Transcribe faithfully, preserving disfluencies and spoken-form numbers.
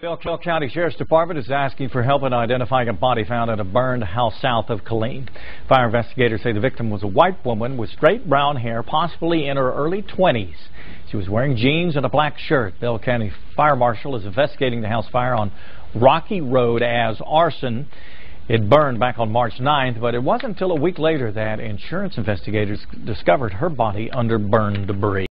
Bell County Sheriff's Department is asking for help in identifying a body found at a burned house south of Killeen. Fire investigators say the victim was a white woman with straight brown hair, possibly in her early twenties. She was wearing jeans and a black shirt. Bell County Fire Marshal is investigating the house fire on Rocky Road as arson. It burned back on March ninth, but it wasn't until a week later that insurance investigators discovered her body under burned debris.